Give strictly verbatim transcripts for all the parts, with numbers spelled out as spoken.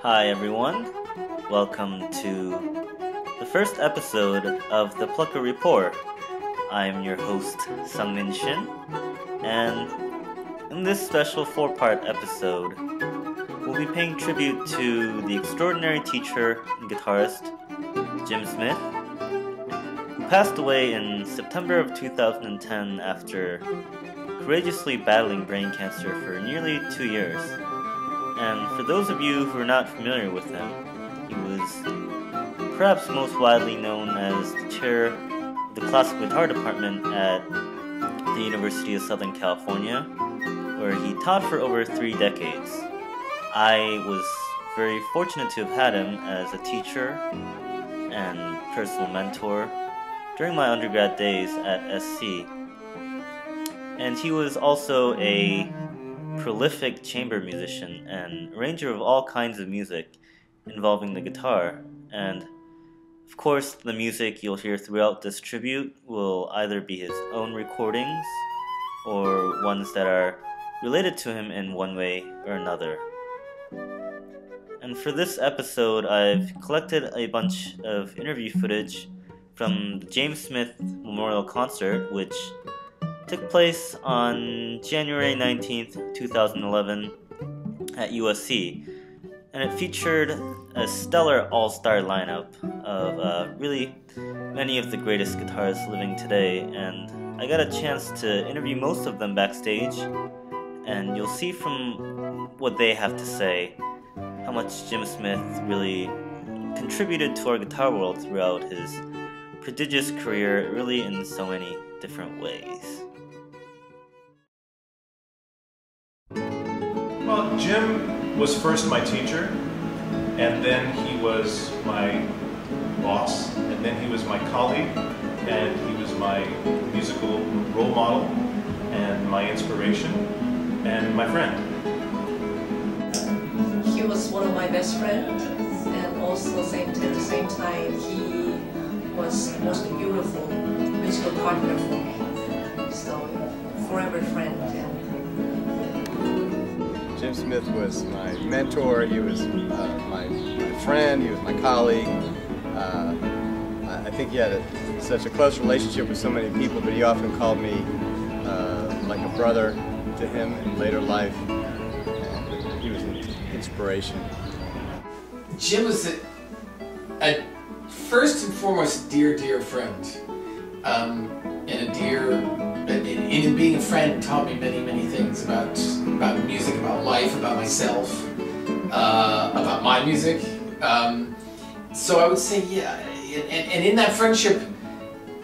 Hi everyone, welcome to the first episode of the Plucker Report. I'm your host, Sung Min Shin, and in this special four-part episode, we'll be paying tribute to the extraordinary teacher and guitarist, Jim Smith, who passed away in September of two thousand ten after courageously battling brain cancer for nearly two years. And for those of you who are not familiar with him, he was perhaps most widely known as the chair of the classical guitar department at the University of Southern California, where he taught for over three decades. I was very fortunate to have had him as a teacher and personal mentor during my undergrad days at S C. And he was also a prolific chamber musician and arranger of all kinds of music involving the guitar, and of course the music you'll hear throughout this tribute will either be his own recordings or ones that are related to him in one way or another. And for this episode, I've collected a bunch of interview footage from the James Smith Memorial Concert, which took place on January nineteenth, two thousand eleven at U S C, and it featured a stellar all-star lineup of uh, really many of the greatest guitarists living today, and I got a chance to interview most of them backstage, and you'll see from what they have to say how much Jim Smith really contributed to our guitar world throughout his prodigious career, really in so many different ways. Well, Jim was first my teacher, and then he was my boss, and then he was my colleague, and he was my musical role model, and my inspiration, and my friend. He was one of my best friends, and also at the same time, he was the most beautiful musical partner for me. So, forever friend. Jim Smith was my mentor, he was uh, my, my friend, he was my colleague. Uh, I think he had a, such a close relationship with so many people, but he often called me uh, like a brother to him in later life. And he was an inspiration. Jim was a, a first and foremost dear, dear friend. Um, and a dear, and, and being a friend taught me many, many things about about music, about life, about myself, uh, about my music. Um, so I would say, yeah, and, and in that friendship,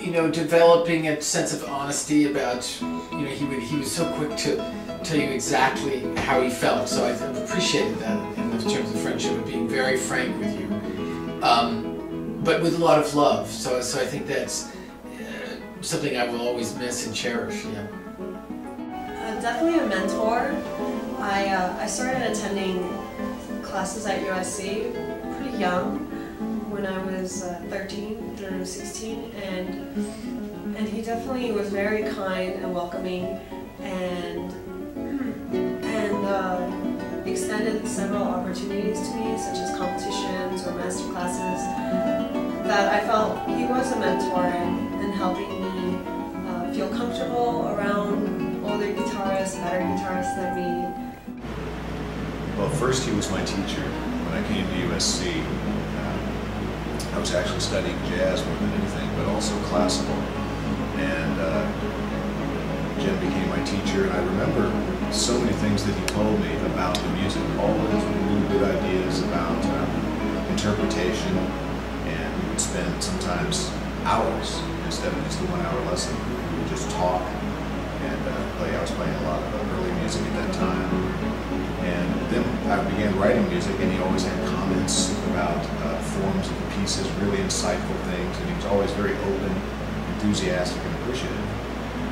you know, developing a sense of honesty about, you know, he would he was so quick to tell you exactly how he felt. So I appreciated that in terms of friendship, of being very frank with you, um, but with a lot of love. So so I think that's something I will always miss and cherish. Yeah. Uh, definitely a mentor. I uh, I started attending classes at U S C pretty young, when I was uh, thirteen through sixteen, and and he definitely was very kind and welcoming, and and uh, extended several opportunities to me, such as competitions or master classes, that I felt he was a mentor in, in helping me feel comfortable around older guitarists, better guitarists than me. Well, first he was my teacher. When I came to U S C, uh, I was actually studying jazz more than anything, but also classical. And uh, Jim became my teacher, and I remember so many things that he told me about the music, all those really good ideas about uh, interpretation, and we would spend sometimes hours instead of just the one-hour lesson. Just talk and uh, play. I was playing a lot of early music at that time, and then I began writing music, and he always had comments about uh, forms of the pieces, really insightful things, and he was always very open, enthusiastic, and appreciative.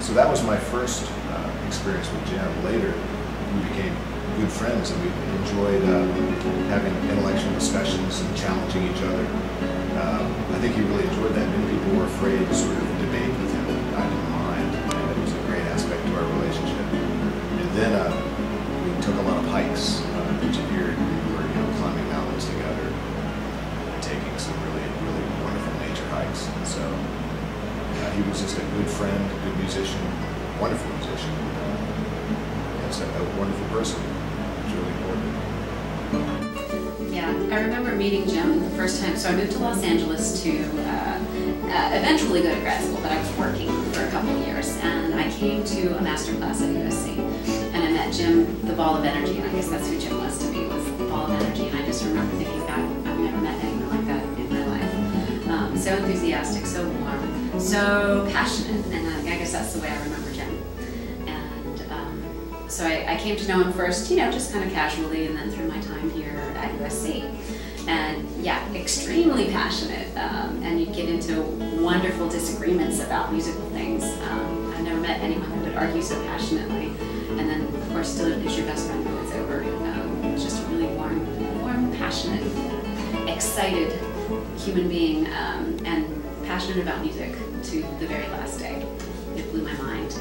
So that was my first uh, experience with Jim. Later, we became good friends, and we enjoyed uh, having intellectual discussions and challenging each other. Um, I think he really enjoyed that. Many people were afraid to sort of debate with him. I didn't mind. It was a great friend, a good musician, wonderful musician. That's a, a wonderful person, Julie Gordon. Yeah, I remember meeting Jim the first time. So I moved to Los Angeles to uh, uh, eventually go to grad school, but I was working for a couple of years, and I came to a master class at U S C, and I met Jim, the ball of energy, and I guess that's who Jim was to me, was the ball of energy, and I just remember thinking, God, I've never met anyone like that in my life. Um, so enthusiastic, so warm, so passionate, and I, I guess that's the way I remember Jim. And um, so I, I came to know him first, you know, just kind of casually, and then through my time here at U S C. And yeah, extremely passionate, um, and you get into wonderful disagreements about musical things. Um, I've never met anyone who would argue so passionately, and then of course still is your best friend when it's over. Um, it's just a really warm, warm, passionate, excited human being, um, and passionate about music to the very last day. It blew my mind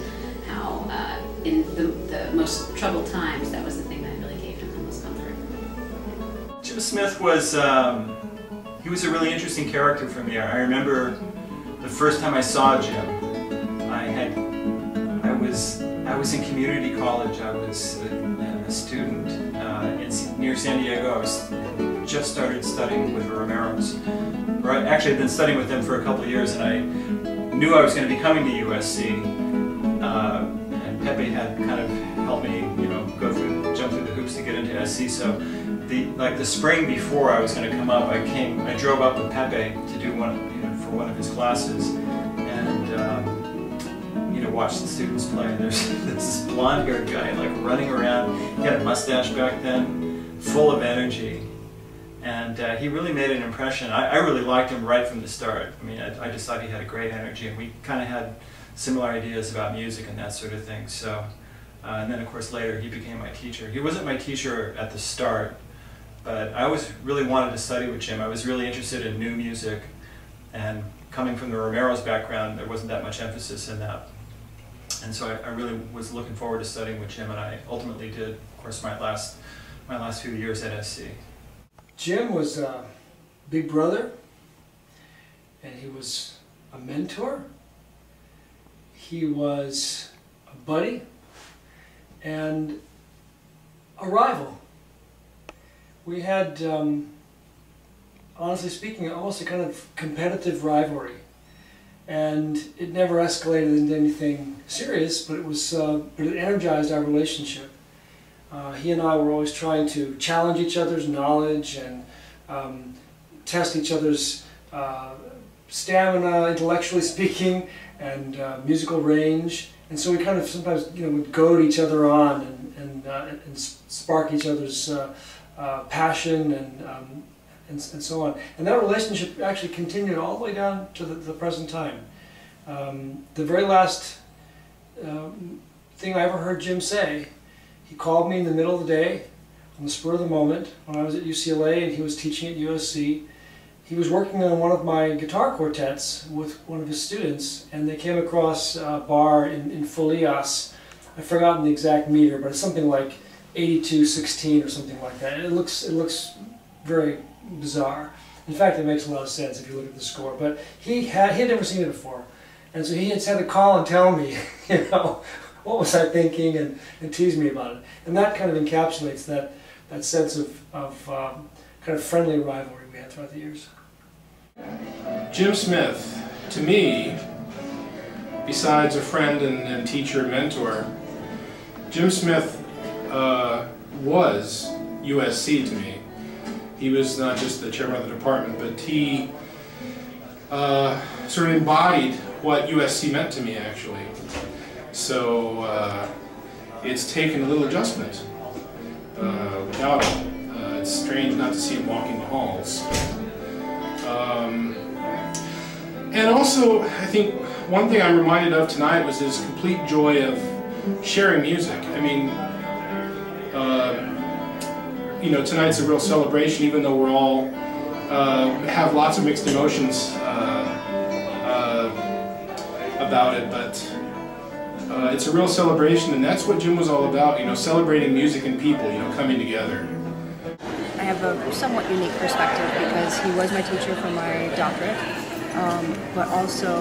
how uh, in the, the most troubled times, that was the thing that really gave him the most comfort. Jim Smith was, um, he was a really interesting character for me. I remember the first time I saw Jim, I had, I was, I was in community college. I was a, a student uh, in, near San Diego. I was just started studying with the Romeros. Or I actually, I'd been studying with them for a couple of years, and I knew I was going to be coming to U S C. Uh, and Pepe had kind of helped me, you know, go through, jump through the hoops to get into S C. So. The, like the spring before I was going to come up, I came. I drove up with Pepe to do one, you know, for one of his classes, and um, you know, watched the students play. And there's this blonde-haired guy like running around. He had a mustache back then, full of energy, and uh, he really made an impression. I, I really liked him right from the start. I mean, I, I just thought he had a great energy, and we kind of had similar ideas about music and that sort of thing. So, uh, and then of course later he became my teacher. He wasn't my teacher at the start. But I always really wanted to study with Jim. I was really interested in new music, and coming from the Romero's background, there wasn't that much emphasis in that. And so I, I really was looking forward to studying with Jim, and I ultimately did, of course, my last, my last few years at S C. Jim was a big brother, and he was a mentor. He was a buddy and a rival. We had, um, honestly speaking, almost a kind of competitive rivalry, and it never escalated into anything serious. But it was, uh, but it energized our relationship. Uh, he and I were always trying to challenge each other's knowledge and um, test each other's uh, stamina, intellectually speaking, and uh, musical range. And so we kind of sometimes, you know, would goad each other on and and, uh, and spark each other's. Uh, Uh, passion and, um, and and so on, and that relationship actually continued all the way down to the, the present time. Um, the very last um, thing I ever heard Jim say, he called me in the middle of the day, on the spur of the moment, when I was at U C L A and he was teaching at U S C. He was working on one of my guitar quartets with one of his students, and they came across a bar in, in Folias. I've forgotten the exact meter, but it's something like eighty-two sixteen or something like that. It looks, it looks very bizarre. In fact, it makes a lot of sense if you look at the score. But he had, he had never seen it before, and so he had had to call and tell me, you know, what was I thinking, and, and tease me about it. And that kind of encapsulates that that sense of, of um, kind of friendly rivalry we had throughout the years. Jim Smith, to me, besides a friend and, and teacher and mentor, Jim Smith Uh, was U S C to me. He was not just the chairman of the department, but he uh, sort of embodied what U S C meant to me, actually. So uh, it's taken a little adjustment. Uh, without him, uh, it's strange not to see him walking the halls. Um, and also, I think one thing I'm reminded of tonight was his complete joy of sharing music. I mean. Uh, you know, tonight's a real celebration, even though we're all uh, have lots of mixed emotions uh, uh, about it. But uh, it's a real celebration, and that's what Jim was all about. You know, celebrating music and people. You know, coming together. I have a somewhat unique perspective because he was my teacher for my doctorate, um, but also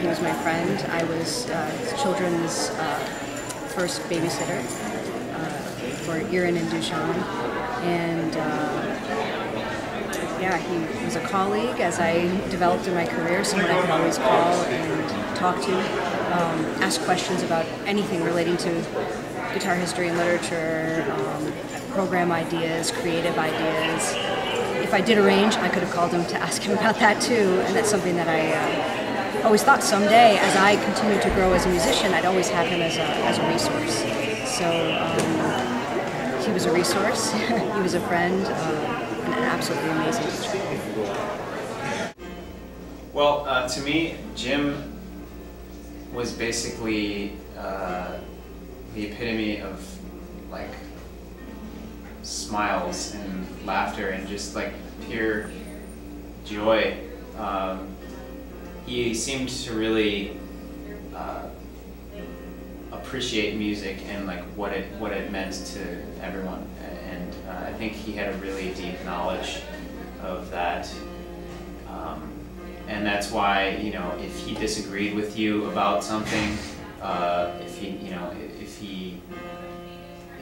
He was my friend. I was uh, his children's uh, first babysitter uh, for Erin and Dushan. And uh, yeah, he was a colleague as I developed in my career, someone I could always call and talk to, um, ask questions about anything relating to guitar history and literature, um, program ideas, creative ideas. If I did arrange, I could have called him to ask him about that too, and that's something that I uh, always thought someday, as I continued to grow as a musician, I'd always have him as a, as a resource. So um, he was a resource, he was a friend, uh, and an absolutely amazing teacher. Well, uh, to me, Jim was basically uh, the epitome of, like, smiles and laughter and just like pure joy. Um, he seemed to really uh, appreciate music and like what it what it meant to everyone, and uh, I think he had a really deep knowledge of that, um, and that's why, you know, if he disagreed with you about something, uh, if he you know if he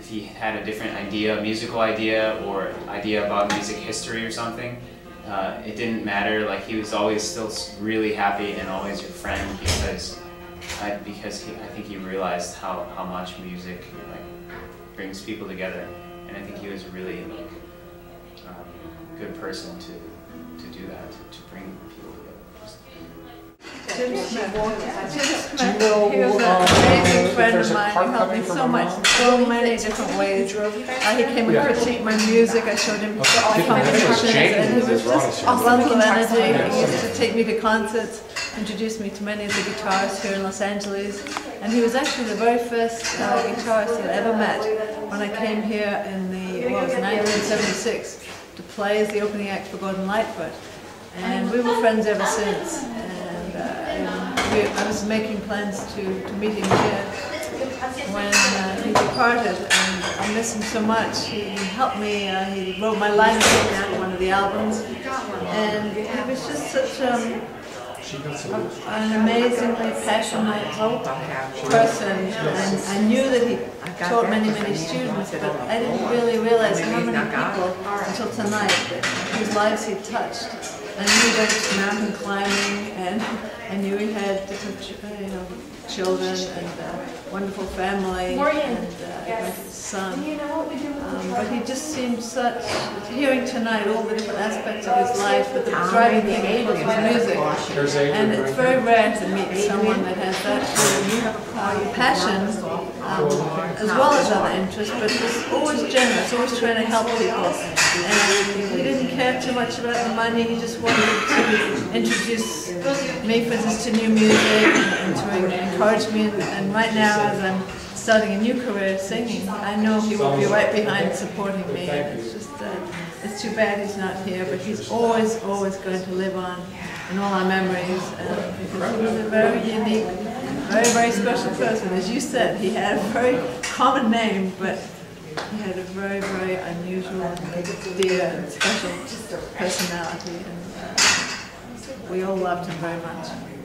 If he had a different idea, musical idea, or idea about music history or something, uh, it didn't matter. Like, he was always still really happy and always your friend, because I, because he, I think he realized how how much music like brings people together, and I think he was a really like um, good person to to do that, to, to bring people together. Jim Smith. Jim Smith. He was an amazing friend of mine. He helped me so much. So many different ways. I came and critiqued my music. I showed him all my compositions, and he was just a bundle of energy. He used to take me to concerts, introduced me to many of the guitarists here in Los Angeles, and he was actually the very first uh, guitarist I ever met when I came here in the well, it was nineteen seventy-six to play as the opening act for Gordon Lightfoot, and we were friends ever since. And uh, we, I was making plans to to meet him here when uh, he departed, and I miss him so much. He helped me, uh, he wrote my line down one of the albums, and he was just such um, an amazingly passionate person, and I knew that he taught many, many students, but I didn't really realize how many people until tonight whose lives he touched. I knew he was mountain climbing, and I knew he had different, you know, children and uh, wonderful family, and uh, yes. his son. Um, but he just seemed such, hearing tonight all the different aspects of his life, but the driving thing was music. And it's very rare to meet someone that has that uh, passion, um, as well as other interests, but was always generous, always trying to help people. And he didn't care too much about the money, he just wanted to introduce me, for instance, to new music, and, and to encourage me. And, and right now, as I'm starting a new career singing, I know he will be right behind supporting me. And it's just, uh, it's too bad he's not here, but he's always, always going to live on in all our memories. Uh, because he was a very unique, very, very special person. As you said, he had a very common name, but he had a very, very unusual and dear and special personality. And uh, we all loved him very much.